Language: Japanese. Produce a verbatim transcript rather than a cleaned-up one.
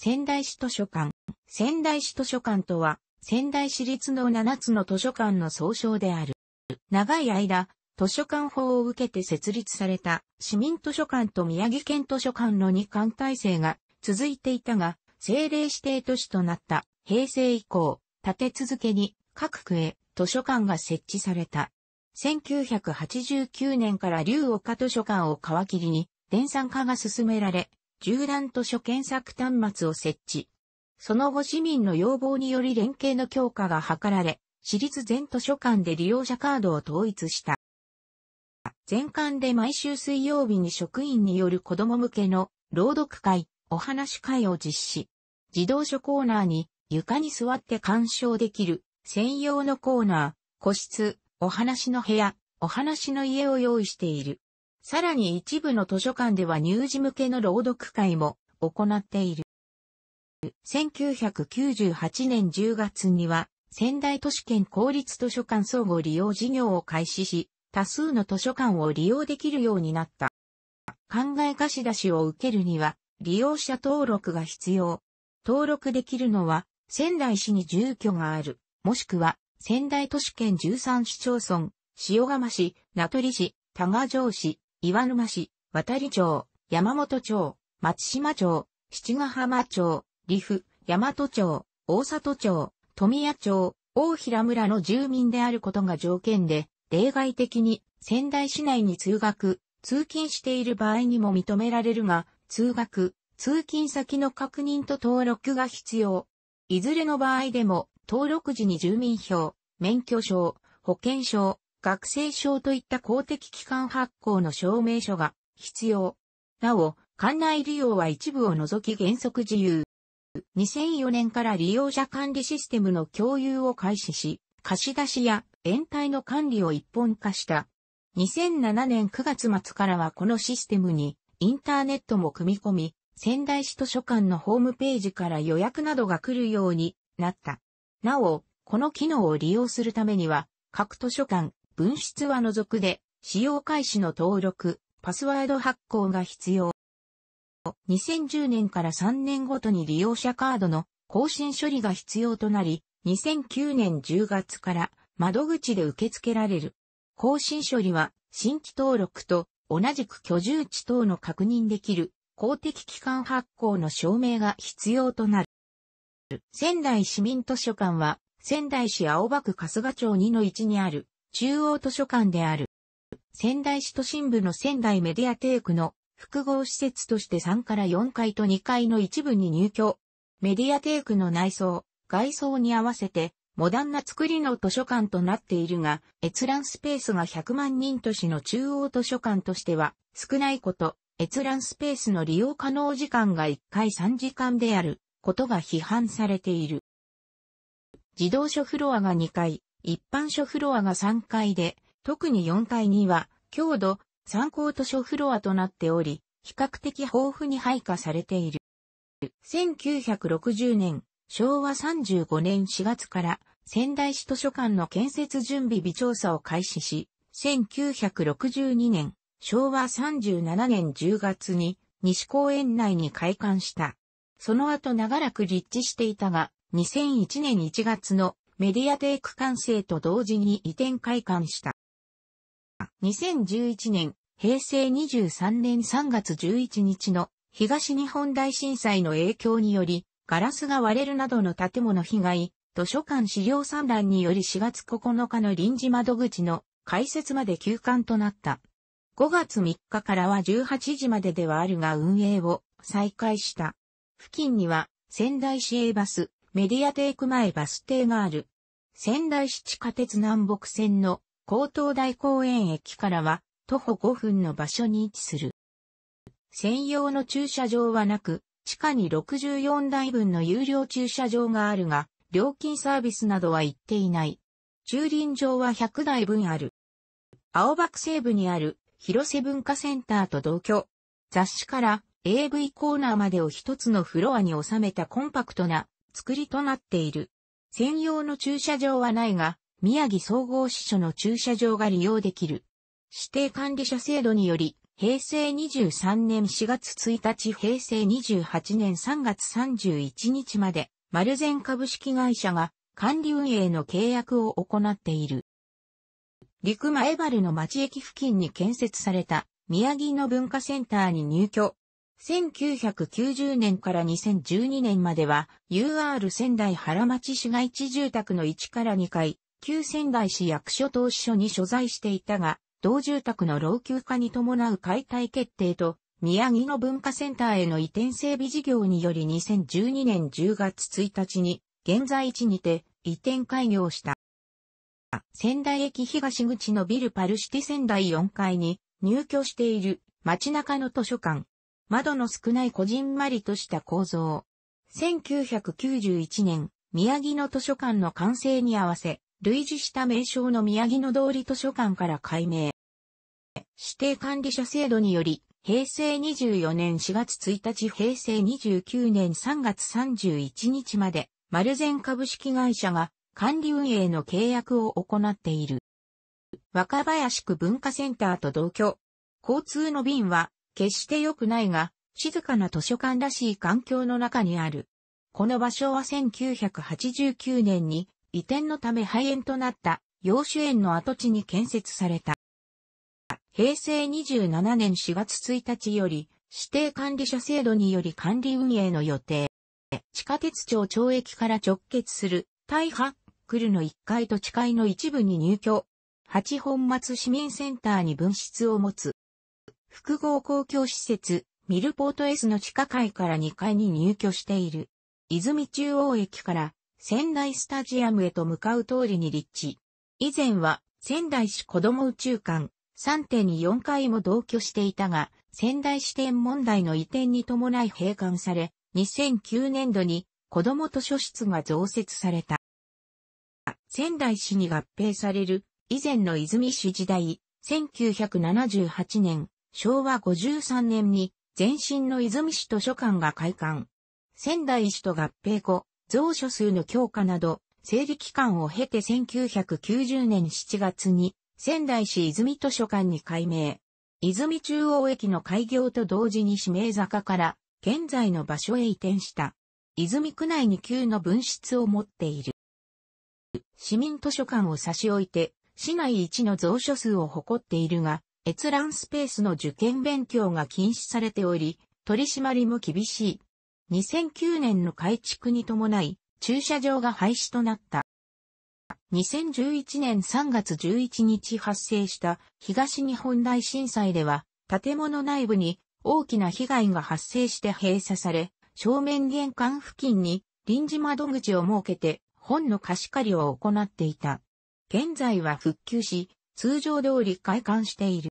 仙台市図書館。仙台市図書館とは、仙台市立のななつの図書館の総称である。長い間、図書館法を受けて設立された市民図書館と宮城県図書館の二館体制が続いていたが、政令指定都市となった平成以降、立て続けに各区へ図書館が設置された。せんきゅうひゃくはちじゅうきゅうねんから龍岡図書館を皮切りに電算化が進められ、縦断図書検索端末を設置。その後市民の要望により連携の強化が図られ、市立全図書館で利用者カードを統一した。全館で毎週水曜日に職員による子供向けの朗読会、お話し会を実施。児童書コーナーに床に座って鑑賞できる専用のコーナー、個室、お話の部屋、お話の家を用意している。さらに一部の図書館では乳児向けの朗読会も行っている。せんきゅうひゃくきゅうじゅうはちねんじゅうがつには仙台都市圏公立図書館相互利用事業を開始し、多数の図書館を利用できるようになった。考え貸し出しを受けるには、利用者登録が必要。登録できるのは、仙台市に住居がある、もしくは、仙台都市圏じゅうさん市町村、塩釜市、名取市、多賀城市、岩沼市、渡里町、山本町、松島町、七ヶ浜町、利府、大和町、大里町、富谷町、大平村の住民であることが条件で、例外的に仙台市内に通学、通勤している場合にも認められるが、通学、通勤先の確認と登録が必要。いずれの場合でも、登録時に住民票、免許証、保険証、学生証といった公的機関発行の証明書が必要。なお、館内利用は一部を除き原則自由。にせんよねんから利用者管理システムの共有を開始し、貸し出しや延滞の管理を一本化した。にせんななねんくがつ末からはこのシステムにインターネットも組み込み、仙台市図書館のホームページから予約などが来るようになった。なお、この機能を利用するためには、各図書館、分室は除くで、使用開始の登録、パスワード発行が必要。にせんじゅうねんからさんねんごとに利用者カードの更新処理が必要となり、にせんきゅうねんじゅうがつから窓口で受け付けられる。更新処理は新規登録と同じく居住地等の確認できる公的機関発行の証明が必要となる。仙台市民図書館は仙台市青葉区春日町 にのいち にある中央図書館である。仙台市都心部の仙台メディアテークの複合施設としてさんからよんかいとにかいの一部に入居。メディアテークの内装、外装に合わせてモダンな作りの図書館となっているが、閲覧スペースがひゃくまんにん都市の中央図書館としては少ないこと、閲覧スペースの利用可能時間がいっかいさんじかんであることが批判されている。児童書フロアがにかい、一般書フロアがさんかいで、特によんかいには強度参考図書フロアとなっており、比較的豊富に配下されている。せんきゅうひゃくろくじゅうねん、昭和さんじゅうごねんしがつから仙台市図書館の建設準備微調査を開始し、せんきゅうひゃくろくじゅうにねん、昭和さんじゅうななねんじゅうがつに西公園内に開館した。その後長らく立地していたが、にせんいちねんいちがつのメディアテーク完成と同時に移転開館した。にせんじゅういちねん、平成にじゅうさんねんさんがつじゅういちにちの東日本大震災の影響により、ガラスが割れるなどの建物被害、図書館資料散乱によりしがつここのかの臨時窓口の開設まで休館となった。ごがつみっかからはじゅうはちじまでではあるが運営を再開した。付近には仙台市営バス、メディアテーク前バス停がある。仙台市地下鉄南北線の高東台公園駅からは徒歩ごふんの場所に位置する。専用の駐車場はなく、地下にろくじゅうよんだいぶんの有料駐車場があるが、料金サービスなどは行っていない。駐輪場はひゃくだいぶんある。青葉区西部にある広瀬文化センターと同居。雑誌から エーブイ コーナーまでを一つのフロアに収めたコンパクトな作りとなっている。専用の駐車場はないが、宮城総合支所の駐車場が利用できる。指定管理者制度により、へいせいにじゅうさんねんしがつついたちへいせいにじゅうはちねんさんがつさんじゅういちにちまで、マルゼン株式会社が管理運営の契約を行っている。陸前原の町駅付近に建設された宮城野文化センターに入居。せんきゅうひゃくきゅうじゅうねんからにせんじゅうにねんまでは ユーアール 仙台原町市街地住宅のいちからにかい、旧仙台市役所投資所に所在していたが、同住宅の老朽化に伴う解体決定と、宮城野文化センターへの移転整備事業によりにせんじゅうにねんじゅうがつついたちに、現在地にて移転開業した。仙台駅東口のビルパルシティ仙台よんかいに入居している街中の図書館。窓の少ないこじんまりとした構造。せんきゅうひゃくきゅうじゅういちねん、宮城野図書館の完成に合わせ、類似した名称の宮城野通り図書館から改名。指定管理者制度により、へいせいにじゅうよねんしがつついたちへいせいにじゅうきゅうねんさんがつさんじゅういちにちまで、マルゼン株式会社が管理運営の契約を行っている。若林区文化センターと同居。交通の便は、決して良くないが、静かな図書館らしい環境の中にある。この場所はせんきゅうひゃくはちじゅうきゅうねんに移転のため廃園となった洋酒園の跡地に建設された。へいせいにじゅうななねんしがつついたちより指定管理者制度により管理運営の予定。地下鉄町町駅から直結する大ハックルのいっかいと地下の一部に入居。八本松市民センターに分室を持つ。複合公共施設、ミルポート S の地下階からにかいに入居している。泉中央駅から仙台スタジアムへと向かう通りに立地。以前は仙台市こども宇宙館 さんてんにじゅうよん 階も同居していたが、仙台市天問題の移転に伴い閉館され、にせんきゅうねんどに子ども図書室が増設された。仙台市に合併される以前の泉市時代、せんきゅうひゃくななじゅうはちねん。しょうわごじゅうさんねんに前身の泉市図書館が開館。仙台市と合併後、蔵書数の強化など、整理期間を経てせんきゅうひゃくきゅうじゅうねんしちがつに仙台市泉図書館に改名。泉中央駅の開業と同時に指名坂から現在の場所へ移転した。泉区内にきゅうの分室を持っている。市民図書館を差し置いて、市内一の蔵書数を誇っているが、閲覧スペースの受験勉強が禁止されており、取り締まりも厳しい。にせんきゅうねんの改築に伴い、駐車場が廃止となった。にせんじゅういちねんさんがつじゅういちにち発生した東日本大震災では、建物内部に大きな被害が発生して閉鎖され、正面玄関付近に臨時窓口を設けて本の貸し借りを行っていた。現在は復旧し、通常通り開館している。